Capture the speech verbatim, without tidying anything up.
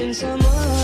since I'm on.